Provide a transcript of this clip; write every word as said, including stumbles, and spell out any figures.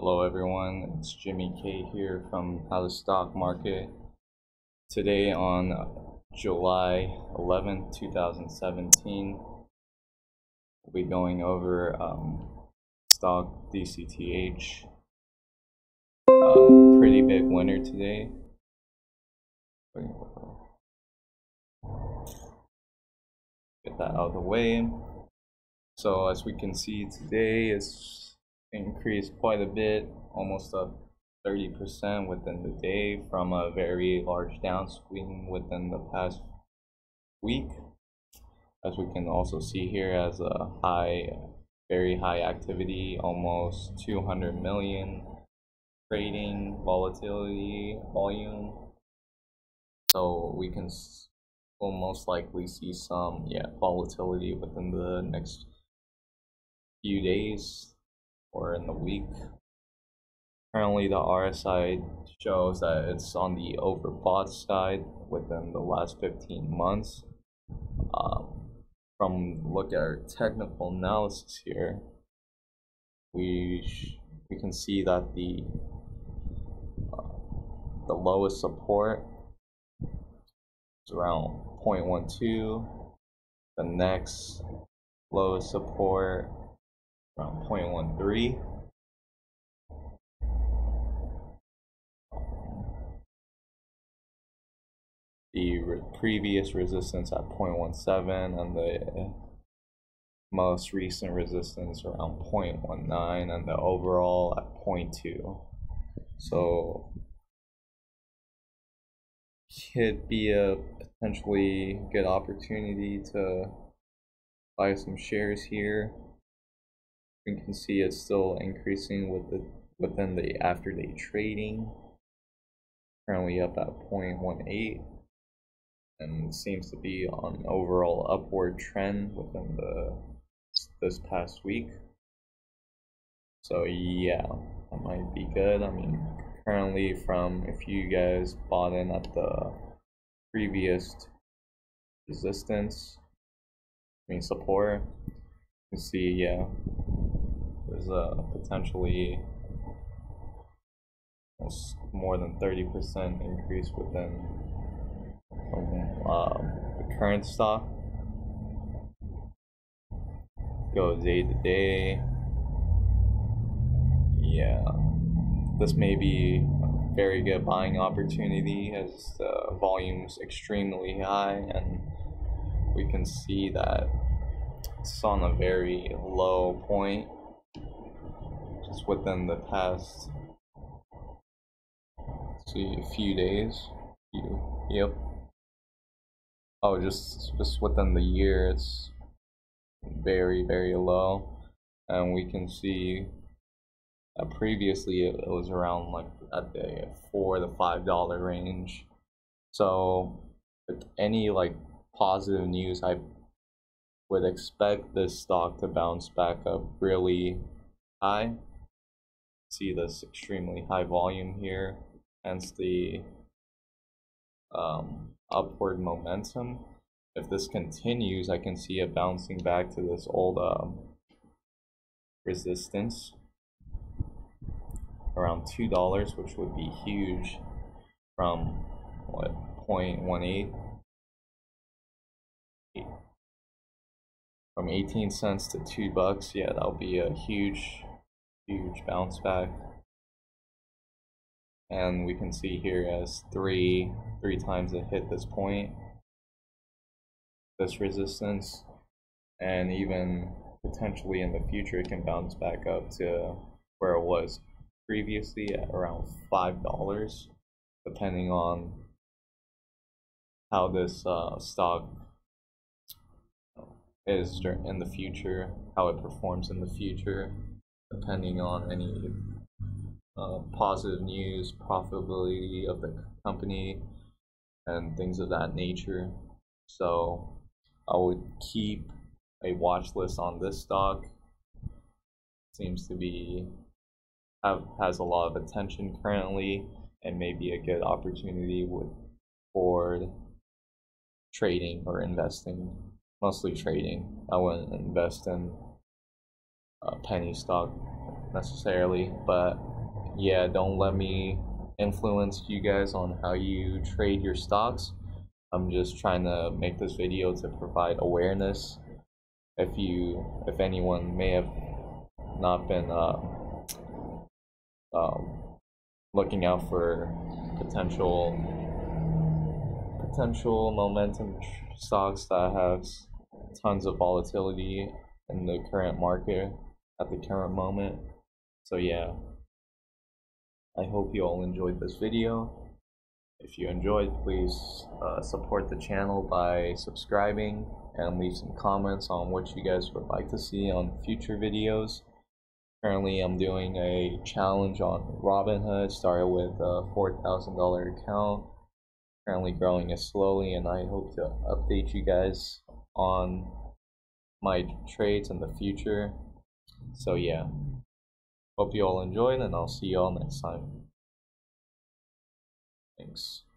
Hello everyone, it's Jimmy K here from How the Stock Market. Today on July eleventh, two thousand seventeen, we'll be going over um, stock D C T H. Um, pretty big winner today. Get that out of the way. So as we can see today, it's increased quite a bit, almost up thirty percent within the day from a very large downswing within the past week, as we can also see here as a high, very high activity, almost two hundred million trading volatility volume. So we can we'll most likely see some yeah volatility within the next few days or in the week. Currently the R S I shows that it's on the overbought side within the last fifteen months. Um, from look at our technical analysis here, we we can see that the uh, the lowest support is around zero point one two. The next lowest support around zero point one three. The re previous resistance at zero point one seven, and the most recent resistance around zero point one nine, and the overall at zero point two. So could be a potentially good opportunity to buy some shares here. You can see it's still increasing with the within the after day trading, currently up at zero point one eight, and seems to be on an overall upward trend within the this past week. So yeah, that might be good. I mean, currently from if you guys bought in at the previous resistance, I mean support, you can see yeah. There's a potentially almost more than thirty percent increase within um, uh, the current stock. Go day to day. Yeah, this may be a very good buying opportunity as the volume's extremely high, and we can see that it's on a very low point. Just within the past, see, a few days. Few, yep. Oh, just just within the year, it's very very low, and we can see that previously it, it was around like at the four to five dollar range. So, with any like positive news, I would expect this stock to bounce back up really high. See this extremely high volume here, hence the um, upward momentum. If this continues, I can see it bouncing back to this old um, resistance around two dollars, which would be huge from what, zero point one eight, from eighteen cents to two bucks. Yeah, that'll be a huge huge bounce back, and we can see here as three three times it hit this point, this resistance, and even potentially in the future it can bounce back up to where it was previously at around five dollars, depending on how this uh, stock is in the future, how it performs in the future, depending on any uh, positive news, profitability of the company, and things of that nature. So I would keep a watch list on this stock. Seems to be have has a lot of attention currently, and may be a good opportunity with for trading or investing. Mostly trading. I wouldn't invest in a penny stock. necessarily, but yeah, don't let me influence you guys on how you trade your stocks. I'm just trying to make this video to provide awareness if you if anyone may have not been uh, um, looking out for potential potential momentum stocks that have tons of volatility in the current market at the current moment. So yeah, I hope you all enjoyed this video. If you enjoyed, please uh, support the channel by subscribing and leave some comments on what you guys would like to see on future videos. Currently, I'm doing a challenge on Robinhood, started with a four thousand dollar account. Currently growing it slowly, and I hope to update you guys on my trades in the future. So yeah, hope you all enjoyed, and I'll see you all next time. Thanks.